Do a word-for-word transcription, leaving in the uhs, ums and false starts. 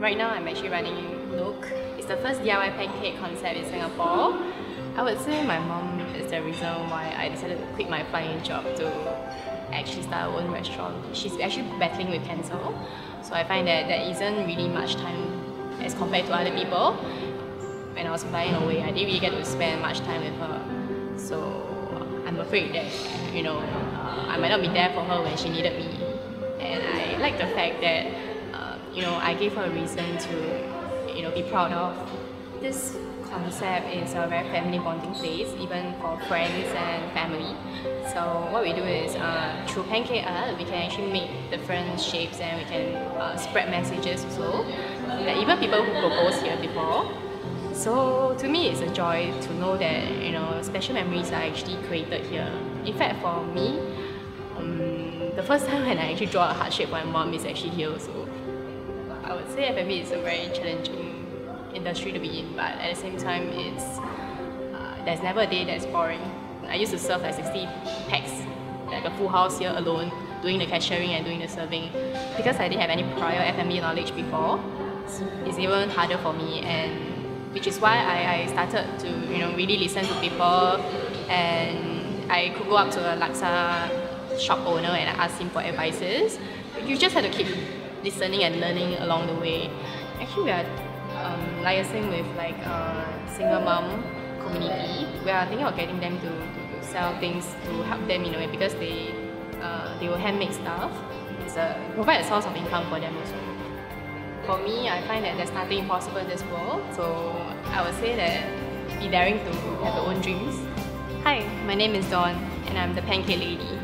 Right now I'm actually running Look. It's the first D I Y pancake concept in Singapore. I would say my mom is the reason why I decided to quit my flying job to actually start her own restaurant. She's actually battling with cancer, so I find that there isn't really much time as compared to other people. When I was flying away, I didn't really get to spend much time with her. So I'm afraid that, you know, uh, I might not be there for her when she needed me. And I like the fact that, uh, you know, I gave her a reason to, you know, be proud of. This concept is a very family bonding place, even for friends and family. So what we do is, uh, through pancake art, we can actually make different shapes and we can uh, spread messages also. Like even people who proposed here before. So to me, it's a joy to know that, you know, special memories are actually created here. In fact, for me, um, the first time when I actually draw a heart shape for my mom is actually here also. I would say F and B is a very challenging industry to be in, but at the same time, it's uh, there's never a day that's boring. I used to serve like sixty packs, like a full house here alone, doing the cashiering and doing the serving. Because I didn't have any prior F and B knowledge before, it's even harder for me, and which is why I, I started to, you know, really listen to people, and I could go up to a laksa shop owner and I asked him for advices. You just have to keep listening and learning along the way. Actually, we are um, liaising with like a single mom community. We are thinking of getting them to, to, to sell things to help them in a way, because they uh, they will handmade stuff. It's a provide a source of income for them also. For me, I find that there's nothing impossible in this world, so I would say that be daring to have your own dreams. Hi, my name is Dawn, and I'm the Pancake Lady.